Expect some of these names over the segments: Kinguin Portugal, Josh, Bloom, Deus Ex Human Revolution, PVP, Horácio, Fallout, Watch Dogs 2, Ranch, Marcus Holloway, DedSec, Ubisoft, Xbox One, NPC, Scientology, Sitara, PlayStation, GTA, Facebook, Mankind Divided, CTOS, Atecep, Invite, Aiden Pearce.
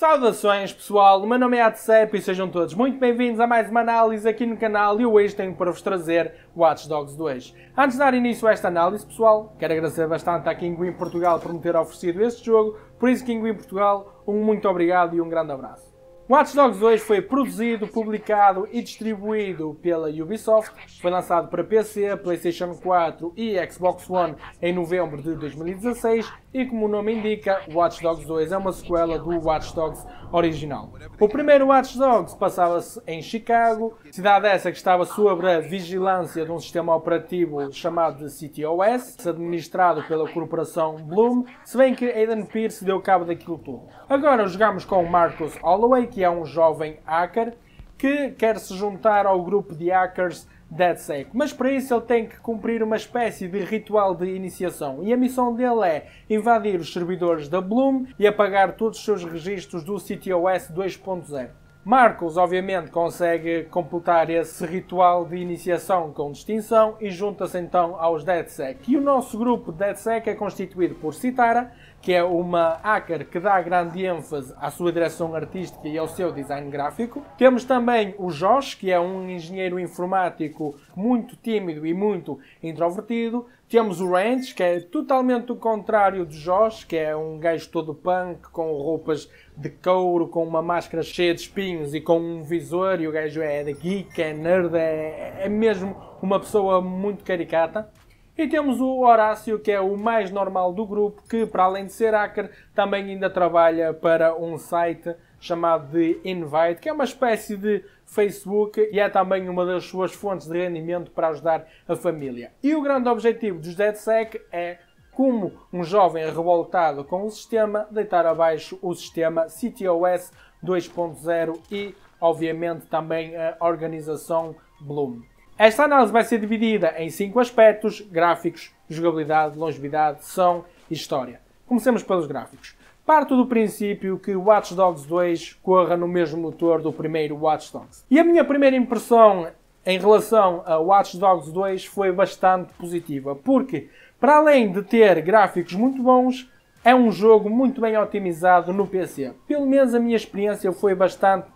Saudações pessoal, o meu nome é Atecep e sejam todos muito bem-vindos a mais uma análise aqui no canal e hoje tenho para vos trazer Watch Dogs 2. Antes de dar início a esta análise pessoal, quero agradecer bastante à Kinguin Portugal por me ter oferecido este jogo, por isso Kinguin Portugal, um muito obrigado e um grande abraço. Watch Dogs 2 foi produzido, publicado e distribuído pela Ubisoft, foi lançado para PC, PlayStation 4 e Xbox One em novembro de 2016 e, como o nome indica, Watch Dogs 2 é uma sequela do Watch Dogs original. O primeiro Watch Dogs passava-se em Chicago, cidade essa que estava sob a vigilância de um sistema operativo chamado de CTOS, administrado pela corporação Bloom, se bem que Aiden Pearce deu cabo daquilo tudo. Agora jogamos com Marcus Holloway, que é um jovem hacker que quer se juntar ao grupo de hackers DedSec, mas para isso ele tem que cumprir uma espécie de ritual de iniciação e a missão dele é invadir os servidores da Bloom e apagar todos os seus registros do CTOS 2.0. Marcus obviamente consegue completar esse ritual de iniciação com distinção e junta-se então aos DedSec. E o nosso grupo DedSec é constituído por Sitara, que é uma hacker que dá grande ênfase à sua direção artística e ao seu design gráfico. Temos também o Josh, que é um engenheiro informático muito tímido e muito introvertido. Temos o Ranch, que é totalmente o contrário de Josh, que é um gajo todo punk, com roupas de couro, com uma máscara cheia de espinhos e com um visor, e o gajo é geek, é nerd, é mesmo uma pessoa muito caricata. E temos o Horácio, que é o mais normal do grupo, que para além de ser hacker, também ainda trabalha para um site chamado de Invite, que é uma espécie de Facebook e é também uma das suas fontes de rendimento para ajudar a família. E o grande objetivo dos DedSec é, como um jovem revoltado com o sistema, deitar abaixo o sistema CTOS 2.0 e, obviamente, também a organização Bloom. Esta análise vai ser dividida em 5 aspectos: gráficos, jogabilidade, longevidade, som e história. Comecemos pelos gráficos. Parto do princípio que Watch Dogs 2 corra no mesmo motor do primeiro Watch Dogs. E a minha primeira impressão em relação a Watch Dogs 2 foi bastante positiva, porque, para além de ter gráficos muito bons, é um jogo muito bem otimizado no PC. Pelo menos a minha experiência foi bastante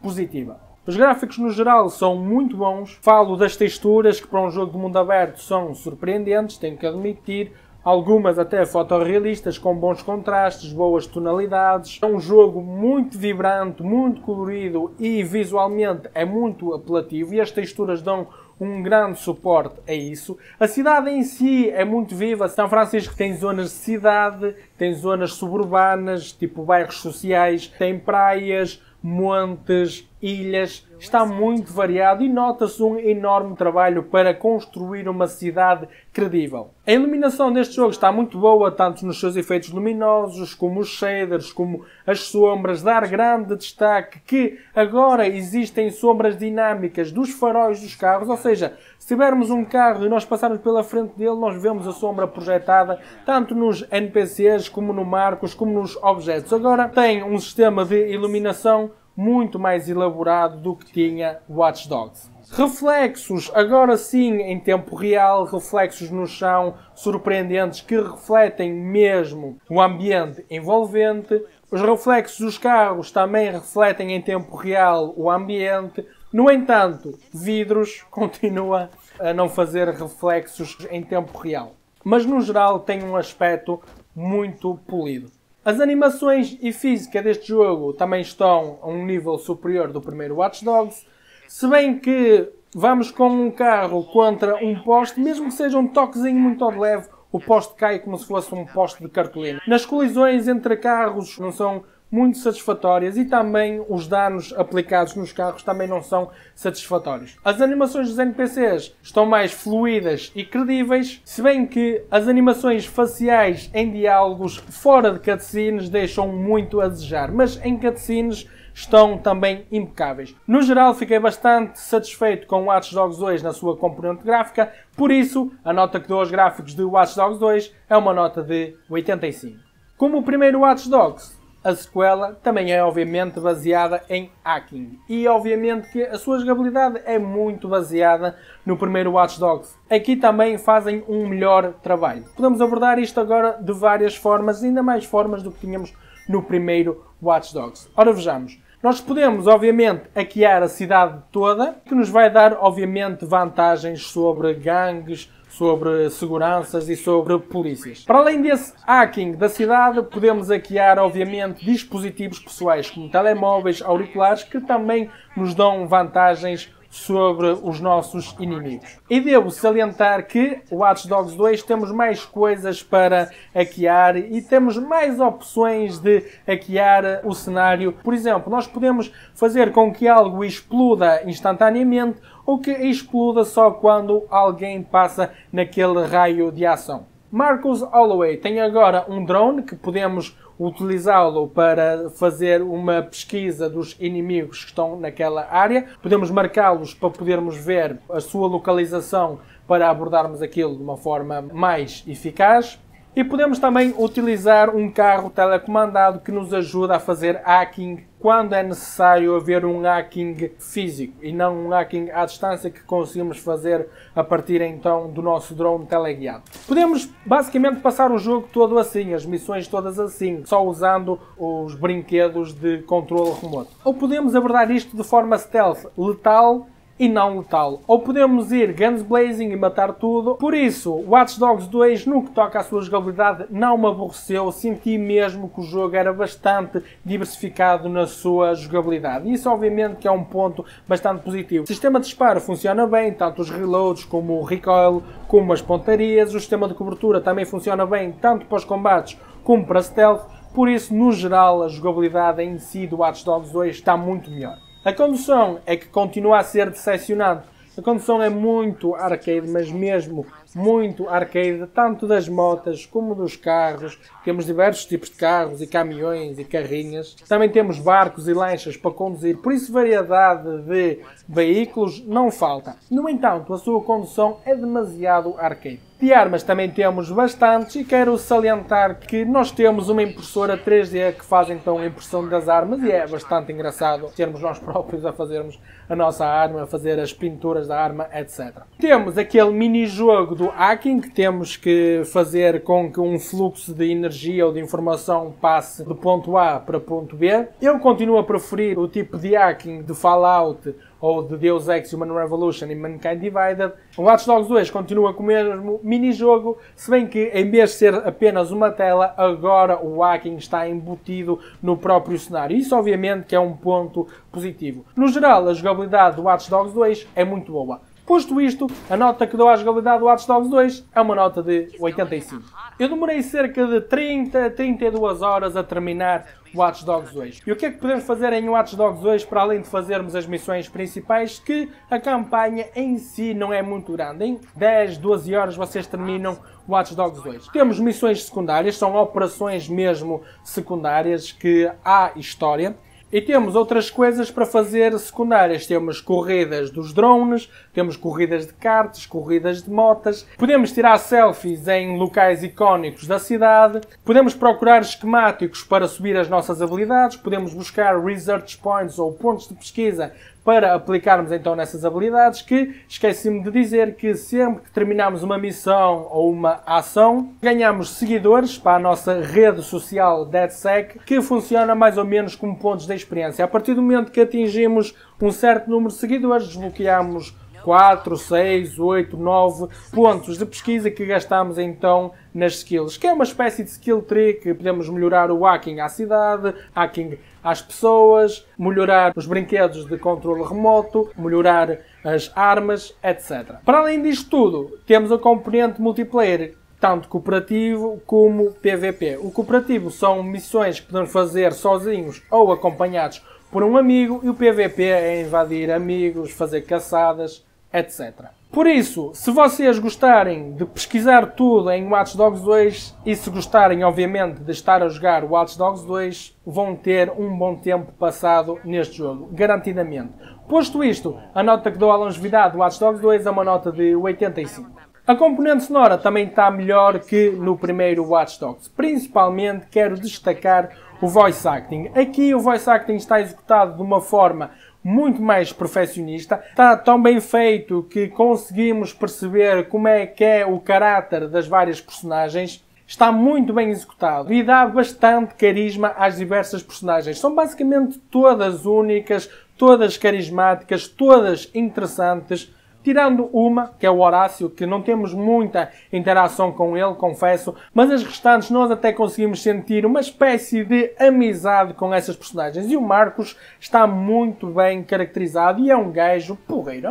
positiva. Os gráficos no geral são muito bons, falo das texturas que para um jogo de mundo aberto são surpreendentes, tenho que admitir, algumas até fotorrealistas com bons contrastes, boas tonalidades. É um jogo muito vibrante, muito colorido e visualmente é muito apelativo e as texturas dão um grande suporte a isso. A cidade em si é muito viva. San Francisco tem zonas de cidade, tem zonas suburbanas, tipo bairros sociais, tem praias, montes, ilhas, está muito variado e nota-se um enorme trabalho para construir uma cidade credível. A iluminação deste jogo está muito boa, tanto nos seus efeitos luminosos, como os shaders, como as sombras, dar grande destaque que agora existem sombras dinâmicas dos faróis dos carros, ou seja, se tivermos um carro e nós passarmos pela frente dele, nós vemos a sombra projetada tanto nos NPCs, como no Marcus, como nos objetos. Agora tem um sistema de iluminação muito mais elaborado do que tinha Watch Dogs. Reflexos, agora sim em tempo real, reflexos no chão surpreendentes que refletem mesmo o ambiente envolvente. Os reflexos dos carros também refletem em tempo real o ambiente. No entanto, vidros continua a não fazer reflexos em tempo real. Mas no geral tem um aspecto muito polido. As animações e física deste jogo também estão a um nível superior do primeiro Watch Dogs, se bem que vamos com um carro contra um poste, mesmo que seja um toquezinho muito ao de leve, o poste cai como se fosse um poste de cartolina. Nas colisões entre carros não são muito satisfatórias e também os danos aplicados nos carros também não são satisfatórios. As animações dos NPCs estão mais fluídas e credíveis, se bem que as animações faciais em diálogos fora de cutscenes deixam muito a desejar, mas em cutscenes estão também impecáveis. No geral fiquei bastante satisfeito com Watch Dogs 2 na sua componente gráfica, por isso a nota que dou aos gráficos de Watch Dogs 2 é uma nota de 85. Como o primeiro Watch Dogs, a sequela também é obviamente baseada em hacking e obviamente que a sua jogabilidade é muito baseada no primeiro Watch Dogs. Aqui também fazem um melhor trabalho. Podemos abordar isto agora de várias formas, ainda mais formas do que tínhamos no primeiro Watch Dogs. Ora, vejamos. Nós podemos, obviamente, hackear a cidade toda, que nos vai dar, obviamente, vantagens sobre gangues, sobre seguranças e sobre polícias. Para além desse hacking da cidade, podemos hackear, obviamente, dispositivos pessoais, como telemóveis, auriculares, que também nos dão vantagens sobre os nossos inimigos. E devo salientar que o Watch Dogs 2 temos mais coisas para hackear e temos mais opções de hackear o cenário. Por exemplo, nós podemos fazer com que algo exploda instantaneamente ou que exploda só quando alguém passa naquele raio de ação. Marcus Holloway tem agora um drone que podemos utilizá-lo para fazer uma pesquisa dos inimigos que estão naquela área. Podemos marcá-los para podermos ver a sua localização para abordarmos aquilo de uma forma mais eficaz. E podemos também utilizar um carro telecomandado que nos ajuda a fazer hacking quando é necessário haver um hacking físico e não um hacking à distância que conseguimos fazer a partir então do nosso drone teleguiado. Podemos basicamente passar o jogo todo assim, as missões todas assim, só usando os brinquedos de controle remoto. Ou podemos abordar isto de forma stealth, letal e não letal. Ou podemos ir guns blazing e matar tudo. Por isso, Watch Dogs 2, no que toca à sua jogabilidade, não me aborreceu. Senti mesmo que o jogo era bastante diversificado na sua jogabilidade. Isso, obviamente, que é um ponto bastante positivo. O sistema de disparo funciona bem, tanto os reloads como o recoil, como as pontarias. O sistema de cobertura também funciona bem, tanto para os combates como para stealth. Por isso, no geral, a jogabilidade em si do Watch Dogs 2 está muito melhor. A condução é que continua a ser decepcionante. A condução é muito arcade, mas mesmo muito arcade, tanto das motas como dos carros. Temos diversos tipos de carros e caminhões e carrinhas. Também temos barcos e lanchas para conduzir, por isso variedade de veículos não falta. No entanto, a sua condução é demasiado arcade. De armas também temos bastantes e quero salientar que nós temos uma impressora 3D que faz então a impressão das armas e é bastante engraçado sermos nós próprios a fazermos a nossa arma, a fazer as pinturas da arma, etc. Temos aquele mini-jogo do hacking que temos que fazer com que um fluxo de energia ou de informação passe do ponto A para o ponto B. Eu continuo a preferir o tipo de hacking de Fallout ou de Deus Ex Human Revolution e Mankind Divided. O Watch Dogs 2 continua com o mesmo mini-jogo, se bem que em vez de ser apenas uma tela, agora o hacking está embutido no próprio cenário. Isso obviamente que é um ponto positivo. No geral, a jogabilidade do Watch Dogs 2 é muito boa. Posto isto, a nota que dou à jogabilidade do Watch Dogs 2 é uma nota de 85. Eu demorei cerca de 32 horas a terminar Watch Dogs 2. E o que é que podemos fazer em Watch Dogs 2 para além de fazermos as missões principais, que a campanha em si não é muito grande. Em 10, 12 horas vocês terminam Watch Dogs 2. Temos missões secundárias, são operações mesmo secundárias que há história. E temos outras coisas para fazer secundárias. Temos corridas dos drones, temos corridas de karts, corridas de motas. Podemos tirar selfies em locais icónicos da cidade. Podemos procurar esquemáticos para subir as nossas habilidades. Podemos buscar research points ou pontos de pesquisa para aplicarmos então nessas habilidades, que esqueci-me de dizer que sempre que terminamos uma missão ou uma ação, ganhamos seguidores para a nossa rede social DedSec, que funciona mais ou menos como pontos de experiência. A partir do momento que atingimos um certo número de seguidores, desbloqueamos 4, 6, 8, 9 pontos de pesquisa que gastamos então nas skills, que é uma espécie de skill tree que podemos melhorar o hacking à cidade, hacking às pessoas, melhorar os brinquedos de controle remoto, melhorar as armas, etc. Para além disto tudo, temos a componente multiplayer, tanto cooperativo como PVP. O cooperativo são missões que podemos fazer sozinhos ou acompanhados por um amigo, e o PVP é invadir amigos, fazer caçadas, etc. Por isso, se vocês gostarem de pesquisar tudo em Watch Dogs 2 e se gostarem, obviamente, de estar a jogar Watch Dogs 2, vão ter um bom tempo passado neste jogo, garantidamente. Posto isto, a nota que dou à longevidade do Watch Dogs 2 é uma nota de 85. A componente sonora também está melhor que no primeiro Watch Dogs. Principalmente quero destacar o voice acting. Aqui o voice acting está executado de uma forma muito mais perfeccionista. Está tão bem feito que conseguimos perceber como é que é o caráter das várias personagens. está muito bem executado e dá bastante carisma às diversas personagens. São basicamente todas únicas, todas carismáticas, todas interessantes, tirando uma, que é o Horácio, que não temos muita interação com ele, confesso, mas as restantes nós até conseguimos sentir uma espécie de amizade com essas personagens. E o Marcus está muito bem caracterizado e é um gajo porreiro,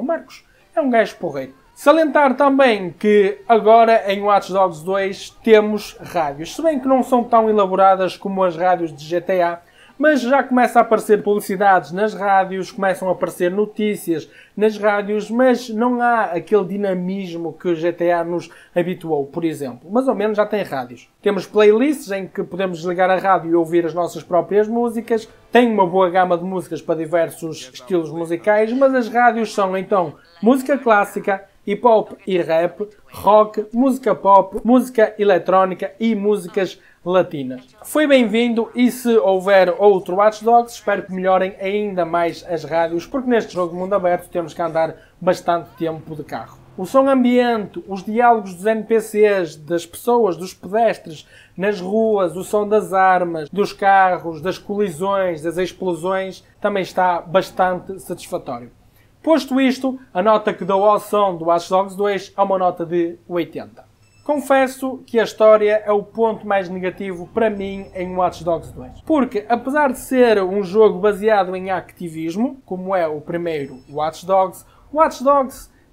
o Marcus é um gajo porreiro. Salientar também que agora em Watch Dogs 2 temos rádios, se bem que não são tão elaboradas como as rádios de GTA, mas já começa a aparecer publicidades nas rádios, começam a aparecer notícias nas rádios, mas não há aquele dinamismo que o GTA nos habituou, por exemplo. Mas ao menos já tem rádios. Temos playlists em que podemos ligar a rádio e ouvir as nossas próprias músicas. Tem uma boa gama de músicas para diversos estilos musicais, mas as rádios são então música clássica, hip-hop e rap, rock, música pop, música eletrónica e músicas latinas. Foi bem-vindo e se houver outro Watch Dogs, espero que melhorem ainda mais as rádios, porque neste jogo mundo aberto temos que andar bastante tempo de carro. O som ambiente, os diálogos dos NPCs, das pessoas, dos pedestres nas ruas, o som das armas, dos carros, das colisões, das explosões, também está bastante satisfatório. Posto isto, a nota que dou ao som do Watch Dogs 2 é uma nota de 80. Confesso que a história é o ponto mais negativo para mim em Watch Dogs 2. Porque, apesar de ser um jogo baseado em ativismo, como é o primeiro Watch Dogs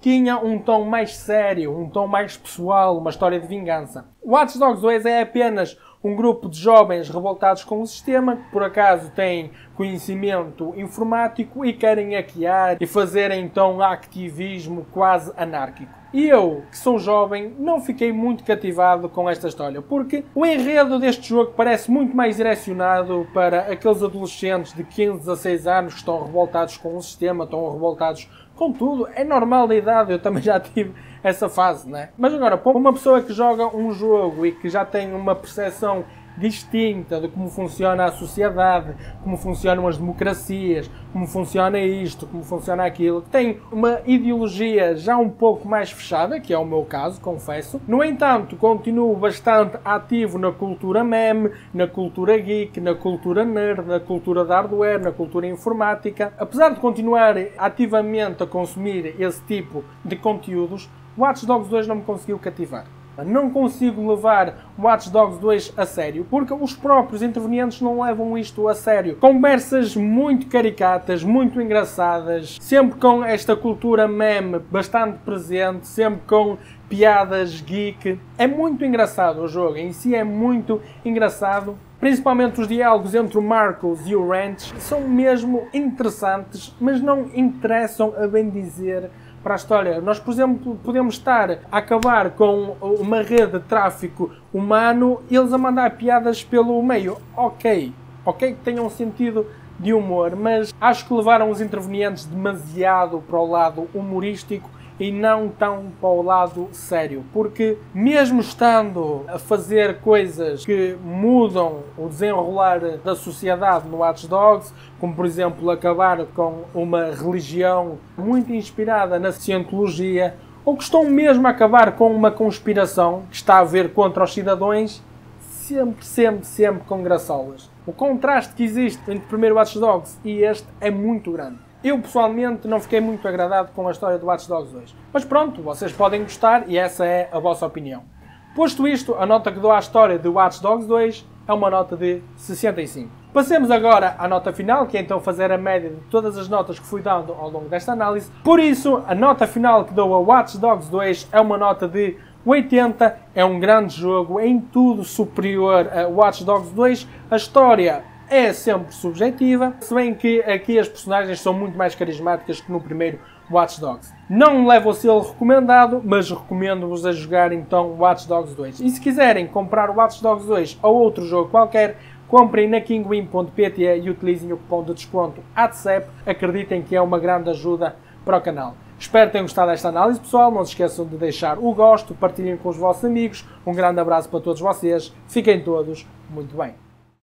tinha um tom mais sério, um tom mais pessoal, uma história de vingança. Watch Dogs 2 é apenas um grupo de jovens revoltados com o sistema, que por acaso têm conhecimento informático e querem hackear e fazer então ativismo quase anárquico. E eu, que sou jovem, não fiquei muito cativado com esta história, porque o enredo deste jogo parece muito mais direcionado para aqueles adolescentes de 15 a 16 anos que estão revoltados com o sistema, estão revoltados com tudo. É normal da idade, eu também já tive essa fase, né? Mas agora, para uma pessoa que joga um jogo e que já tem uma percepção distinta de como funciona a sociedade, como funcionam as democracias, como funciona isto, como funciona aquilo, tem uma ideologia já um pouco mais fechada, que é o meu caso, confesso. No entanto, continuo bastante ativo na cultura meme, na cultura geek, na cultura nerd, na cultura de hardware, na cultura informática. Apesar de continuar ativamente a consumir esse tipo de conteúdos, Watch Dogs 2 não me conseguiu cativar. Não consigo levar Watch Dogs 2 a sério, porque os próprios intervenientes não levam isto a sério. Conversas muito caricatas, muito engraçadas, sempre com esta cultura meme bastante presente, sempre com piadas geek. É muito engraçado o jogo, em si é muito engraçado. Principalmente os diálogos entre o Marcus e o Ranch são mesmo interessantes, mas não interessam a bem dizer para a história. Nós, por exemplo, podemos estar a acabar com uma rede de tráfico humano e eles a mandar piadas pelo meio. Ok que tenham sentido de humor, mas acho que levaram os intervenientes demasiado para o lado humorístico e não tão para o lado sério. Porque mesmo estando a fazer coisas que mudam o desenrolar da sociedade no Watch Dogs, como por exemplo acabar com uma religião muito inspirada na Scientology, ou que estão mesmo a acabar com uma conspiração que está a ver contra os cidadãos, sempre com graçolas. O contraste que existe entre o primeiro Watch Dogs e este é muito grande. Eu, pessoalmente, não fiquei muito agradado com a história do Watch Dogs 2. Mas pronto, vocês podem gostar e essa é a vossa opinião. Posto isto, a nota que dou à história do Watch Dogs 2 é uma nota de 65. Passemos agora à nota final, que é então fazer a média de todas as notas que fui dando ao longo desta análise. Por isso, a nota final que dou a Watch Dogs 2 é uma nota de 80. É um grande jogo, em tudo superior a Watch Dogs 2. A história é sempre subjetiva, se bem que aqui as personagens são muito mais carismáticas que no primeiro Watch Dogs. Não levo o selo recomendado, mas recomendo-vos a jogar então Watch Dogs 2. E se quiserem comprar o Watch Dogs 2 ou outro jogo qualquer, comprem na kinguin.pt e utilizem o cupom de desconto Atecep. Acreditem que é uma grande ajuda para o canal. Espero que tenham gostado desta análise, pessoal. Não se esqueçam de deixar o gosto, partilhem com os vossos amigos. Um grande abraço para todos vocês. Fiquem todos muito bem.